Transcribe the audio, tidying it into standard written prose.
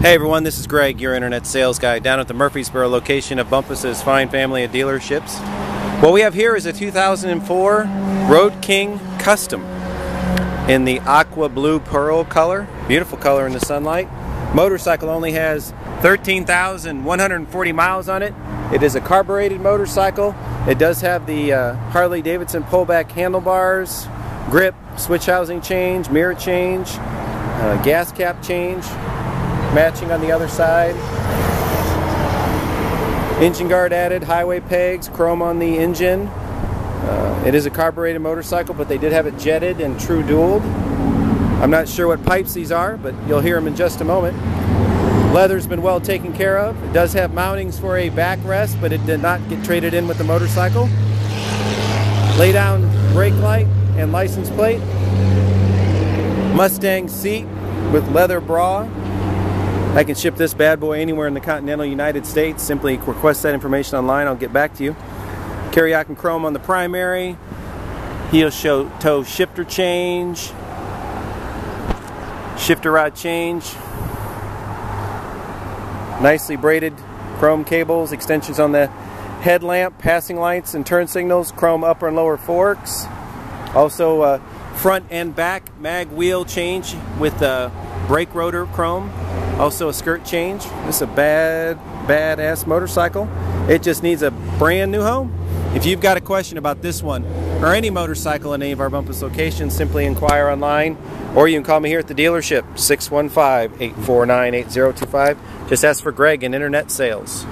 Hey everyone, this is Greg, your internet sales guy, down at the Murfreesboro location of Bumpus's fine family of dealerships. What we have here is a 2004 Road King Custom in the aqua blue pearl color. Beautiful color in the sunlight. Motorcycle only has 13,140 miles on it. It is a carbureted motorcycle. It does have the Harley-Davidson pullback handlebars, grip, switch housing change, mirror change, gas cap change. Matching on the other side. Engine guard added, highway pegs, chrome on the engine. It is a carbureted motorcycle, but they did have it jetted and true dualed. I'm not sure what pipes these are, but you'll hear them in just a moment. Leather's been well taken care of. It does have mountings for a backrest, but it did not get traded in with the motorcycle. Lay down brake light and license plate. Mustang seat with leather bra. I can ship this bad boy anywhere in the continental United States. Simply request that information online, I'll get back to you. Kariakin chrome on the primary, heel toe shifter change, shifter rod change, nicely braided chrome cables, extensions on the headlamp, passing lights and turn signals, chrome upper and lower forks. Also front and back mag wheel change with brake rotor chrome. Also a skirt change. This is a badass motorcycle. It just needs a brand new home. If you've got a question about this one or any motorcycle in any of our Bumpus locations, simply inquire online, or you can call me here at the dealership, 615-849-8025. Just ask for Greg in Internet Sales.